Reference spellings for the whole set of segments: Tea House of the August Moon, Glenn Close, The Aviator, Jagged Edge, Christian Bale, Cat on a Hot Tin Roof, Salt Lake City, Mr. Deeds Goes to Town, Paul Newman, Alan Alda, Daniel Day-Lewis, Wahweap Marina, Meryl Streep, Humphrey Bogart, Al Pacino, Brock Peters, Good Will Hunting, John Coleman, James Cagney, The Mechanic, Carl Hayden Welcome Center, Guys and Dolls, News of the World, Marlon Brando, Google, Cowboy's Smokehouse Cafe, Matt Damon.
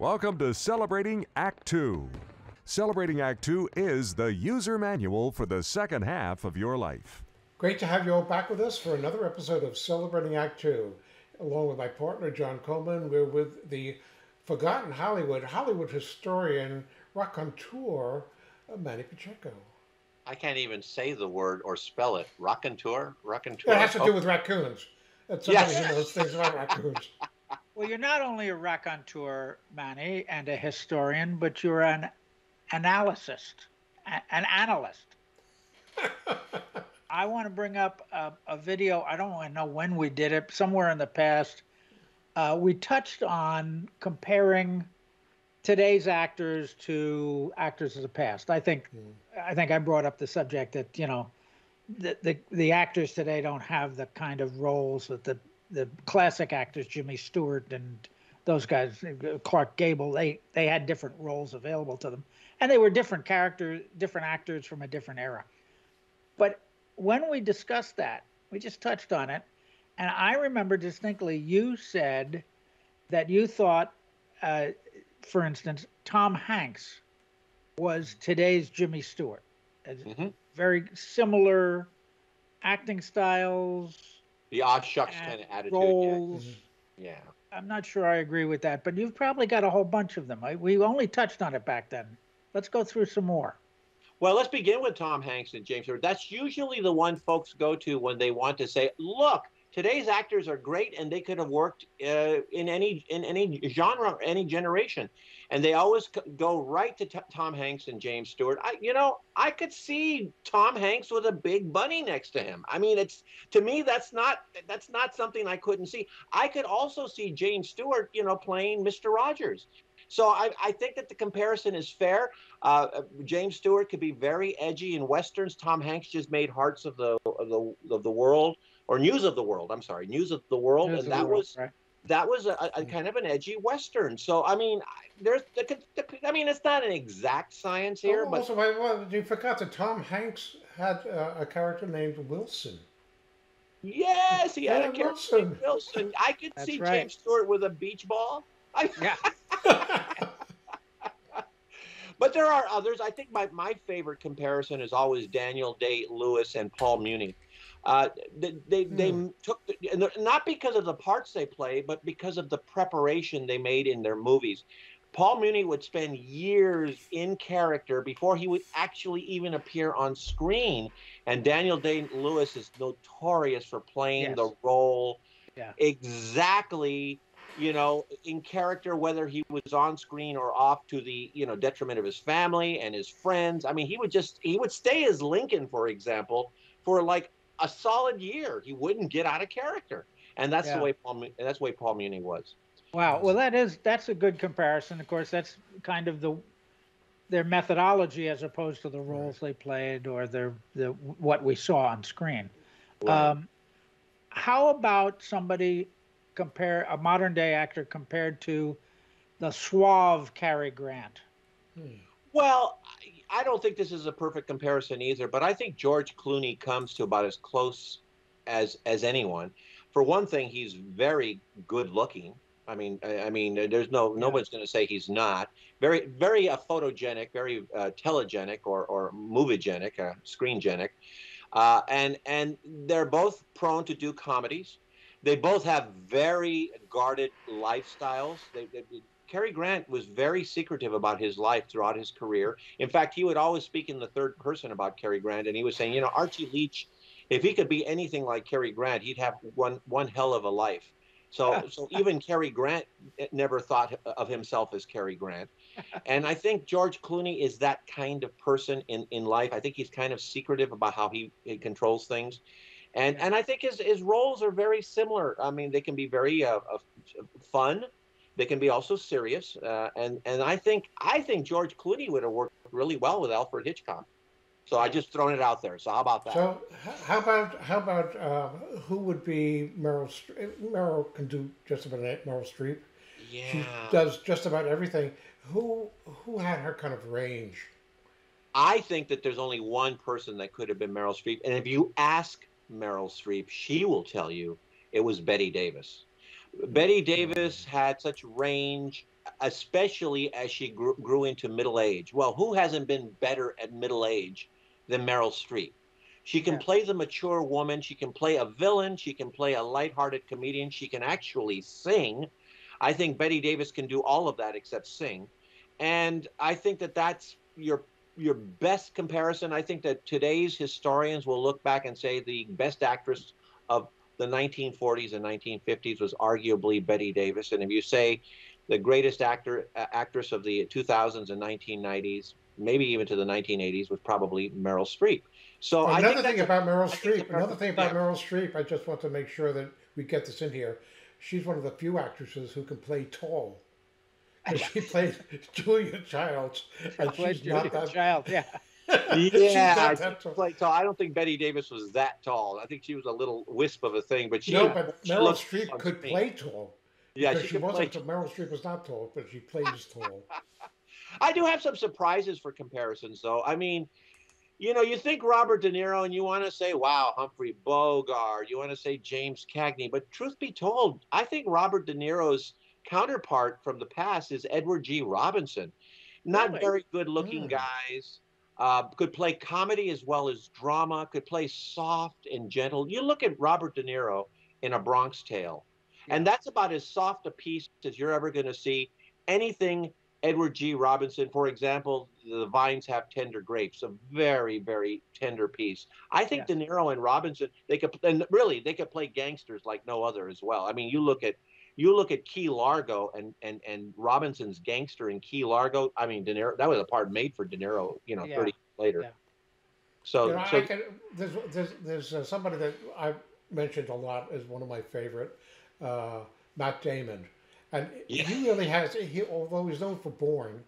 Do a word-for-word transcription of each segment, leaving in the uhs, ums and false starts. Welcome to Celebrating Act Two. Celebrating Act Two is the user manual for the second half of your life. Great to have you all back with us for another episode of Celebrating Act Two. Along with my partner, John Coleman, we're with the forgotten Hollywood, Hollywood historian, raconteur, Manny Pacheco. I can't even say the word or spell it. Raconteur? Raconteur? It has to do with raccoons. That's yes. Somebody who knows things about raccoons. Well, you're not only a raconteur, Manny, and a historian, but you're an analyst. An analyst. I want to bring up a, a video. I don't really know when we did it. Somewhere in the past, uh, we touched on comparing today's actors to actors of the past. I think, mm. I think I brought up the subject that you know, the, the the actors today don't have the kind of roles that the the classic actors, Jimmy Stewart and those guys, Clark Gable. They they had different roles available to them, and they were different characters, different actors from a different era, but when we discussed that, we just touched on it, and I remember distinctly you said that you thought, uh, for instance, Tom Hanks was today's Jimmy Stewart. Mm-hmm. Very similar acting styles. The odd shucks kind of attitude. Roles. Yeah. Mm-hmm. Yeah. I'm not sure I agree with that, but you've probably got a whole bunch of them. I, we only touched on it back then. Let's go through some more. Well, let's begin with Tom Hanks and James Stewart. That's usually the one folks go to when they want to say, look, today's actors are great and they could have worked uh, in any in any genre, any generation. And they always go right to t Tom Hanks and James Stewart. I, you know, I could see Tom Hanks with a big bunny next to him. I mean, it's to me, that's not that's not something I couldn't see. I could also see James Stewart, you know, playing Mister Rogers. So I, I think that the comparison is fair. Uh, James Stewart could be very edgy in westerns. Tom Hanks just made Hearts of the of the of the World, or News of the World. I'm sorry, News of the World, News and that, world, was, right? that was that was a kind of an edgy western. So I mean, there's the, the, I mean, it's not an exact science here. Oh, but also, well, you forgot that Tom Hanks had uh, a character named Wilson. Yes, he had yeah, a character Wilson. named Wilson. I could That's see right. James Stewart with a beach ball. I, yeah. But there are others. I think my, my favorite comparison is always Daniel Day-Lewis and Paul Muni. Uh, they they, hmm. they took the, not because of the parts they played, but because of the preparation they made in their movies. Paul Muni would spend years in character before he would actually even appear on screen. And Daniel Day-Lewis is notorious for playing yes. the role yeah. exactly. You know, in character, whether he was on screen or off, to the, you know, detriment of his family and his friends. I mean, he would just, he would stay as Lincoln, for example, for like a solid year. He wouldn't get out of character. And that's yeah. the way Paul, that's the way Paul Muni was. Wow. Well, that is, that's a good comparison. Of course, that's kind of the, their methodology as opposed to the roles right. they played or their, the, what we saw on screen. Right. Um, how about somebody compare a modern day actor compared to the suave Cary Grant? Hmm. Well, I don't think this is a perfect comparison either, but I think George Clooney comes to about as close as as anyone. For one thing, he's very good looking. I mean, I, I mean, there's no yeah. nobody's going to say he's not. Very, very uh, photogenic, very uh, telegenic or or moviegenic, uh, screengenic, uh, and and they're both prone to do comedies. They both have very guarded lifestyles. They, they, Cary Grant was very secretive about his life throughout his career. In fact, he would always speak in the third person about Cary Grant, and he was saying, you know, Archie Leach, if he could be anything like Cary Grant, he'd have one, one hell of a life. So, so even Cary Grant never thought of himself as Cary Grant. And I think George Clooney is that kind of person in, in life. I think he's kind of secretive about how he, he controls things. And, and I think his, his roles are very similar. I mean, they can be very uh, uh, fun. They can be also serious. Uh, and and I, think, I think George Clooney would have worked really well with Alfred Hitchcock. So I just thrown it out there. So how about that? So how about, how about uh, who would be Meryl Streep? Meryl can do just about it, Meryl Streep. Yeah. She does just about everything. Who, who had her kind of range? I think that there's only one person that could have been Meryl Streep. And if you ask Meryl Streep, she will tell you it was Bette Davis. Bette Davis had such range. especially as she grew, grew into middle age. Well, who hasn't been better at middle age than Meryl Streep? She can yeah. play the mature woman. She can play a villain. She can play a lighthearted comedian. She can actually sing. I think Bette Davis can do all of that except sing. And I think that that's your your best comparison. I think that today's historians will look back and say the best actress of the nineteen forties and nineteen fifties was arguably Bette Davis. And if you say the greatest actor uh, actress of the two thousands and nineteen nineties, maybe even to the nineteen eighties, was probably Meryl Streep. So well, another I think thing about Meryl Streep, another thing about yeah. Meryl Streep, I just want to make sure that we get this in here. She's one of the few actresses who can play tall. And she plays Julia Childs, and she's Julia not that Child. Yeah, yeah. That tall. Play tall. I don't think Bette Davis was that tall. I think she was a little wisp of a thing, but she. No, but Meryl Streep could me. play tall. Yeah, she, she wasn't. Play... Meryl Streep was not tall, but she plays tall. I do have some surprises for comparisons, though. I mean, you know, you think Robert De Niro, and you want to say, wow, Humphrey Bogart. You want to say James Cagney. But truth be told, I think Robert De Niro's counterpart from the past is Edward G. Robinson. Not really? Very good-looking yeah. guys. Uh, could play comedy as well as drama. Could play soft and gentle. You look at Robert De Niro in A Bronx Tale, yeah. and that's about as soft a piece as you're ever going to see. Anything Edward G. Robinson, for example, The Vines Have Tender Grapes, a very, very tender piece. I think yeah. De Niro and Robinson, they could, and really, they could play gangsters like no other as well. I mean, you look at you look at Key Largo and and and Robinson's gangster in Key Largo. I mean, De Niro, that was a part made for De Niro, you know, yeah. thirty years later. Yeah. So, you know, so I can, there's there's there's uh, somebody that I've mentioned a lot as one of my favorite, uh, Matt Damon. And yeah. he really has, he, although he's known for boring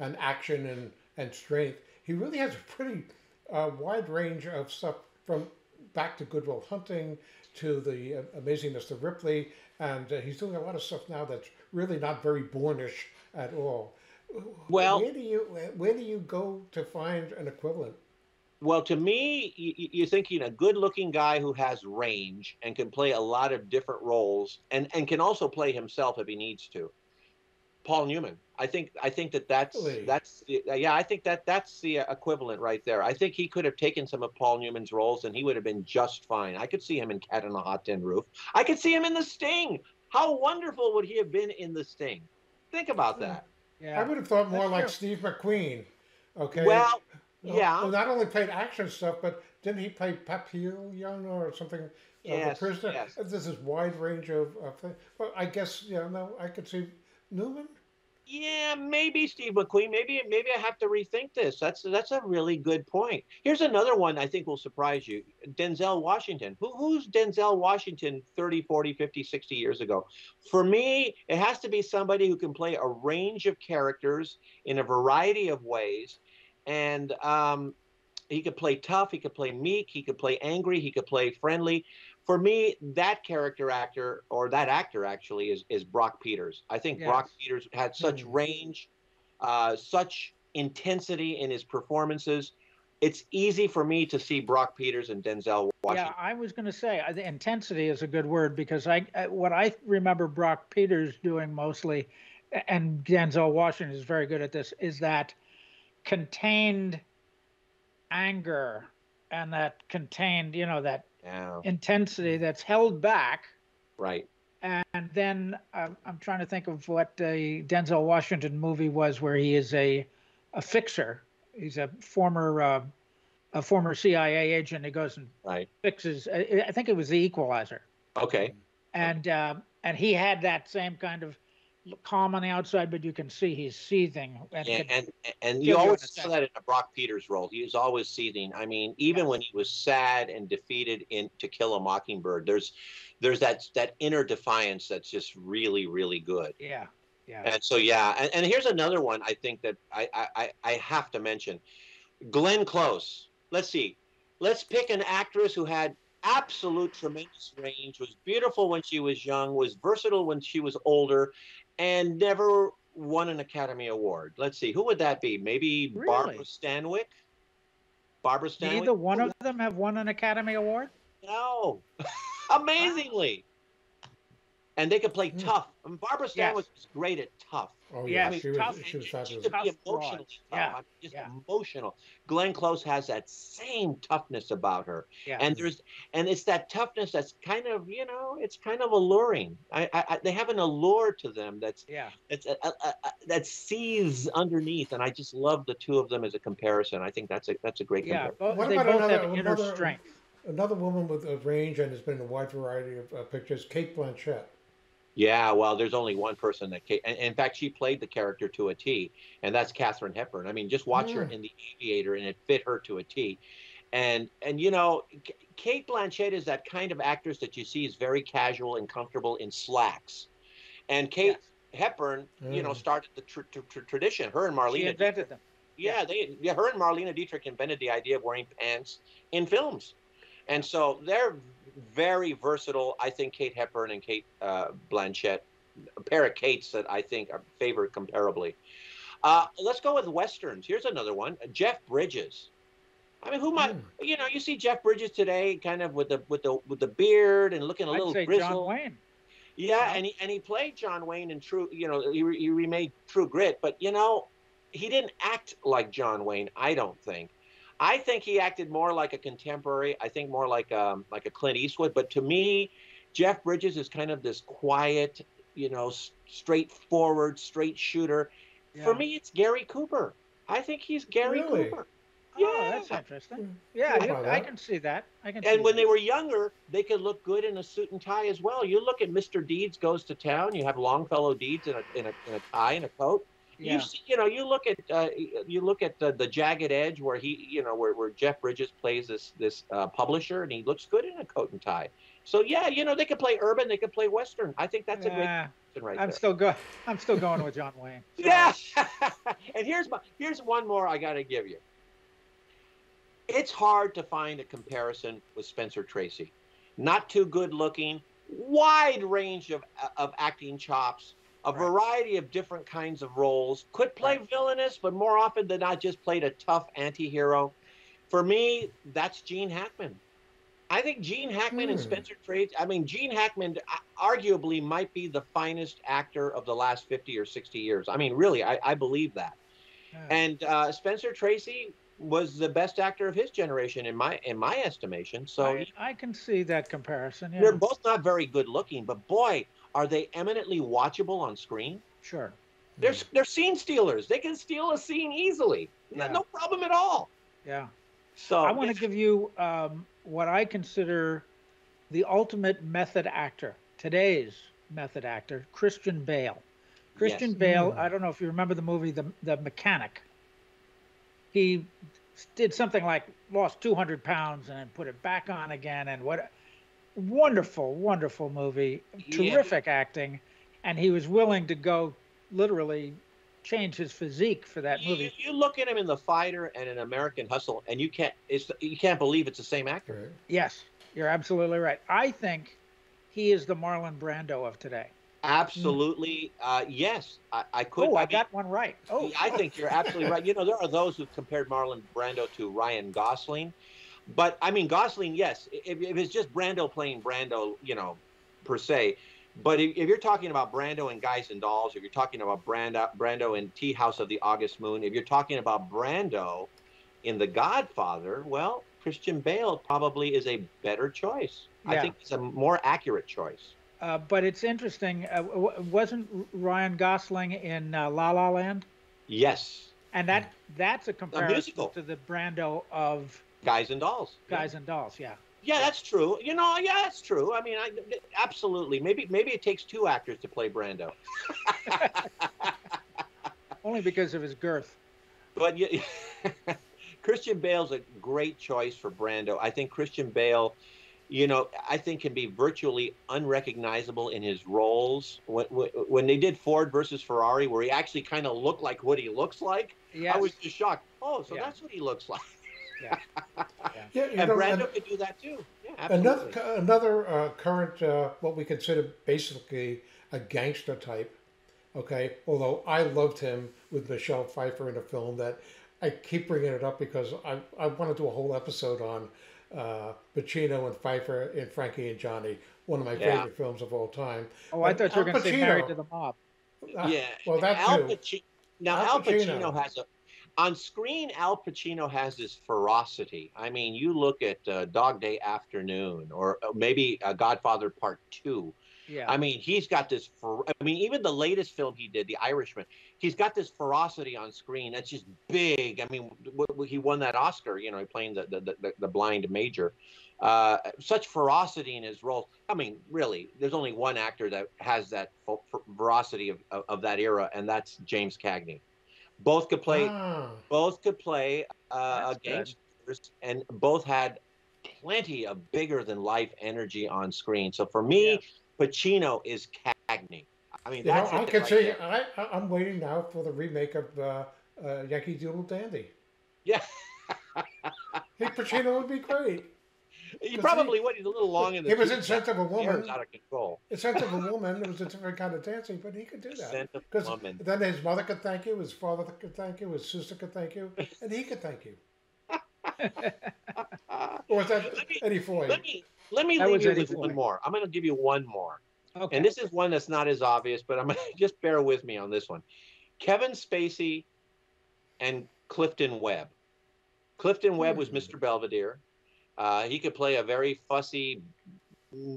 and action and, and strength, he really has a pretty uh, wide range of stuff, from back to Good Will Hunting to The uh, Amazing Mister Ripley. And uh, he's doing a lot of stuff now that's really not very bournish at all. Well, where do you, where do you go to find an equivalent? Well, to me, you, you're thinking a good-looking guy who has range and can play a lot of different roles, and, and can also play himself if he needs to. Paul Newman, I think I think that that's really? that's the, yeah, I think that that's the equivalent right there. I think he could have taken some of Paul Newman's roles, and he would have been just fine. I could see him in Cat on a Hot Tin Roof. I could see him in The Sting. How wonderful would he have been in The Sting? Think about that. Yeah, I would have thought more that's like true. Steve McQueen. Okay. Well. Well, yeah. Well, not only played action stuff, but didn't he play Papillon or something? Yes. Uh, the prisoner. Yes. There's this wide range of, of things. Well, I guess, you know, no, I could see Newman. Yeah, maybe Steve McQueen. Maybe, maybe I have to rethink this. That's that's a really good point. Here's another one I think will surprise you. Denzel Washington. Who, who's Denzel Washington thirty, forty, fifty, sixty years ago? For me, it has to be somebody who can play a range of characters in a variety of ways. And um, he could play tough, he could play meek, he could play angry, he could play friendly. For me, that character actor, or that actor actually, is, is Brock Peters. I think yes. Brock Peters had such mm-hmm. range, uh, such intensity in his performances. It's easy for me to see Brock Peters and Denzel Washington. Yeah, I was going to say, I, the intensity is a good word, because I, I what I remember Brock Peters doing mostly, and Denzel Washington is very good at this, is that contained anger and that contained, you know, that yeah. intensity that's held back. Right. And then I'm, I'm trying to think of what the Denzel Washington movie was where he is a, a fixer. He's a former, uh, a former C I A agent. He goes and right. fixes. I think it was The Equalizer. Okay. And uh, and he had that same kind of calm on the outside, but you can see he's seething. And and, and, and you always saw that in a Brock Peters role. He was always seething. I mean, even yeah. when he was sad and defeated in To Kill a Mockingbird, there's there's that that inner defiance that's just really, really good. Yeah, yeah. And so, yeah. And, and here's another one I think that I, I, I have to mention. Glenn Close. Let's see. Let's pick an actress who had absolute tremendous range, was beautiful when she was young, was versatile when she was older, and never won an Academy Award. Let's see, who would that be? Maybe really? Barbara Stanwyck? Barbara Stanwyck? Neither one of them have won an Academy Award? No. Amazingly. Wow. And they could play mm. tough. I mean, Barbara Stanwyck yes. was great at tough. Oh yeah, yeah. I mean, she, tough, was, she was fabulous. She could be emotionally tough. Yeah. Just yeah. emotional. Glenn Close has that same toughness about her. Yeah. And there's and it's that toughness that's kind of, you know, it's kind of alluring. I, I, I they have an allure to them that's yeah. It's a, a, a, a, that seethes underneath, and I just love the two of them as a comparison. I think that's a that's a great yeah. comparison. What they about both another, have inner another, strength. Another woman with a range and has been in a wide variety of uh, pictures, Cate Blanchett. Yeah, well, there's only one person that, and in fact, she played the character to a T, and that's Katharine Hepburn. I mean, just watch mm. her in The Aviator, and it fit her to a T. And, and you know, Cate Blanchett is that kind of actress that you see is very casual and comfortable in slacks. And Cate yes. Hepburn, mm. you know, started the tr tr tr tradition. Her and Marlena. She invented them. Yeah, they, yeah, her and Marlena Dietrich invented the idea of wearing pants in films. And so they're very versatile. I think Cate Hepburn and Cate uh, Blanchett, a pair of Cates that I think are favored comparably. Uh, let's go with Westerns. Here's another one, Jeff Bridges. I mean, who might, mm. you know, you see Jeff Bridges today kind of with the, with the, with the beard and looking a I'd little say grizzled. John Wayne. Yeah, yeah, and he, and he played John Wayne in True, you know, he, he remade True Grit, but, you know, he didn't act like John Wayne, I don't think. I think he acted more like a contemporary. I think more like um, like a Clint Eastwood. But to me, Jeff Bridges is kind of this quiet, you know, straightforward, straight shooter. Yeah. For me, it's Gary Cooper. I think he's Gary really? Cooper. Yeah, oh, that's interesting. Yeah, I can, I can see that. I can. And see when that. They were younger, they could look good in a suit and tie as well. You look at Mister Deeds Goes to Town. You have Longfellow Deeds in a in a, in a tie and a coat. Yeah. You see, you know, you look at uh, you look at the, the Jagged Edge, where he, you know, where, where Jeff Bridges plays this this uh, publisher, and he looks good in a coat and tie. So yeah, you know, they could play urban, they could play Western. I think that's a yeah. great right I'm there. still go I'm still going with John Wayne. Yeah, and here's my here's one more I got to give you. It's hard to find a comparison with Spencer Tracy. Not too good looking, wide range of of acting chops. A variety of different kinds of roles. Could play villainous, but more often than not just played a tough anti-hero. For me, that's Gene Hackman. I think Gene Hackman hmm. and Spencer Tracy, I mean, Gene Hackman arguably might be the finest actor of the last fifty or sixty years. I mean, really, I, I believe that. Yeah. And uh, Spencer Tracy was the best actor of his generation in my in my estimation. So I, I can see that comparison. Yeah. They're both not very good looking, but boy, are they eminently watchable on screen? Sure. They're, yeah. they're scene stealers. They can steal a scene easily. Yeah. No problem at all. Yeah. So I want to give you um, what I consider the ultimate method actor, today's method actor, Christian Bale. Christian yes. Bale, mm. I don't know if you remember the movie The, the Mechanic. He did something like lost two hundred pounds and put it back on again and what... Wonderful, wonderful movie, terrific yeah. acting, and he was willing to go literally change his physique for that you, movie. You look at him in The Fighter and in American Hustle, and you can't it's, you can't believe it's the same actor. Yes, you're absolutely right. I think he is the Marlon Brando of today. Absolutely, uh, yes. I, I could. Oh, I, I mean, got one right. Oh, I think you're absolutely right. You know, there are those who've compared Marlon Brando to Ryan Gosling. But, I mean, Gosling, yes, if, if it's just Brando playing Brando, you know, per se. But if, if you're talking about Brando in Guys and Dolls, if you're talking about Brando, Brando in Tea House of the August Moon, if you're talking about Brando in The Godfather, well, Christian Bale probably is a better choice. Yeah. I think it's a more accurate choice. Uh, but it's interesting. Uh, wasn't Ryan Gosling in uh, La La Land? Yes. And that that's a comparison a to the Brando of... Guys and Dolls. Guys yeah. and Dolls, yeah. Yeah, that's true. You know, yeah, that's true. I mean, I, absolutely. Maybe maybe it takes two actors to play Brando. Only because of his girth. But you, Christian Bale's a great choice for Brando. I think Christian Bale, you know, I think can be virtually unrecognizable in his roles. When, when they did Ford versus Ferrari, where he actually kind of looked like what he looks like, yes. I was just shocked. Oh, so yeah. that's what he looks like. Yeah. yeah. yeah you and know, Brando and, could do that too. Yeah, absolutely. Another, another uh, current, uh, what we consider basically a gangster type, okay, although I loved him with Michelle Pfeiffer in a film that I keep bringing it up because I, I want to do a whole episode on uh, Pacino and Pfeiffer in Frankie and Johnny, one of my yeah. favorite films of all time. Oh, I thought you were going to say Married to the Mob. Yeah. Well, that's Al Pacino. Now, Al Pacino. Al Pacino has a on screen. Al Pacino has this ferocity. I mean, you look at uh, Dog Day Afternoon, or maybe uh, Godfather Part Two. Yeah. I mean, he's got this. Fer I mean, even the latest film he did, The Irishman, he's got this ferocity on screen that's just big. I mean, w w he won that Oscar, you know, playing the the the, the blind major. Uh, such ferocity in his role. I mean, really, there's only one actor that has that ferocity of, of, of that era, and that's James Cagney. Both could play, ah. both could play uh, gangsters, and both had plenty of bigger than life energy on screen. So for me. Yeah. Pacino is Cagney. I mean, you that's know, I can right see. I, I'm waiting now for the remake of uh, uh, Yankee Doodle Dandy. Yeah, I think Pacino would be great. He probably he, would. He's a little long in the. He was in Scent of a Woman. Out of control. In Scent of a Woman, it was a different kind of dancing, but he could do that. Because then his mother could thank you, his father could thank you, his sister could thank you, and he could thank you. Or was that let me, Eddie Floyd? Let me, Let me leave you with one more. I'm going to give you one more. Okay. And this is one that's not as obvious, but I'm going to just bear with me on this one. Kevin Spacey and Clifton Webb. Clifton Webb was Mister Belvedere. Uh, he could play a very fussy,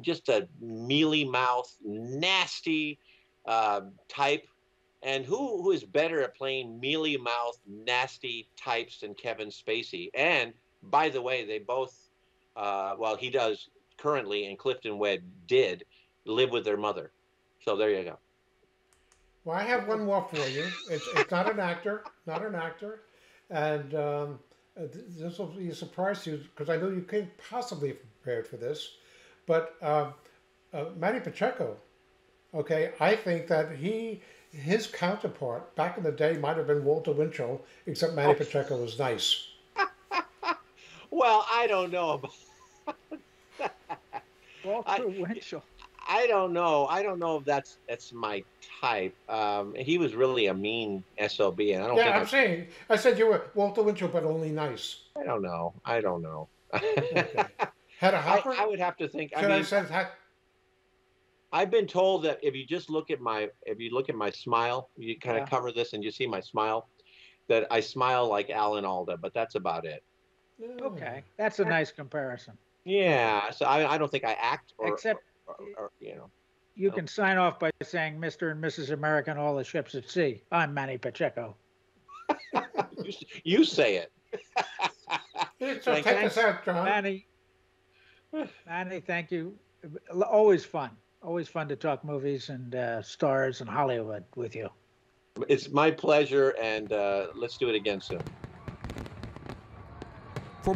just a mealy mouth, nasty uh, type. And who, who is better at playing mealy mouth, nasty types than Kevin Spacey? And by the way, they both, uh, well, he does. Currently, and Clifton Webb did live with their mother. So there you go. Well, I have one more for you. It's, it's not an actor, not an actor. And um, this will be a surprise to you because I know you can't possibly have prepared for this. But uh, uh, Manny Pacheco, okay, I think that he, his counterpart back in the day might have been Walter Winchell, except Manny oh. Pacheco was nice. Well, I don't know about Walter Winchell. I, I don't know. I don't know if that's that's my type. Um, he was really a mean S O B, and I don't. Yeah, think I'm I, saying. I said you were Walter Winchell, but only nice. I don't know. I don't know. Okay. Had a hopper. I, I would have to think. Should I, mean, I said that? I've been told that if you just look at my, if you look at my smile, you kind yeah. of cover this, and you see my smile, that I smile like Alan Alda, but that's about it. Okay, that's a nice comparison. Yeah, so I, I don't think I act or, except or, or, or, you know. You no. can sign off by saying Mister and Missus American, all the ships at sea. I'm Manny Pacheco. you, you say it. So thank, take us out, John. Manny, Manny, thank you. Always fun. Always fun to talk movies and uh, stars and Hollywood with you. It's my pleasure, and uh, let's do it again soon. For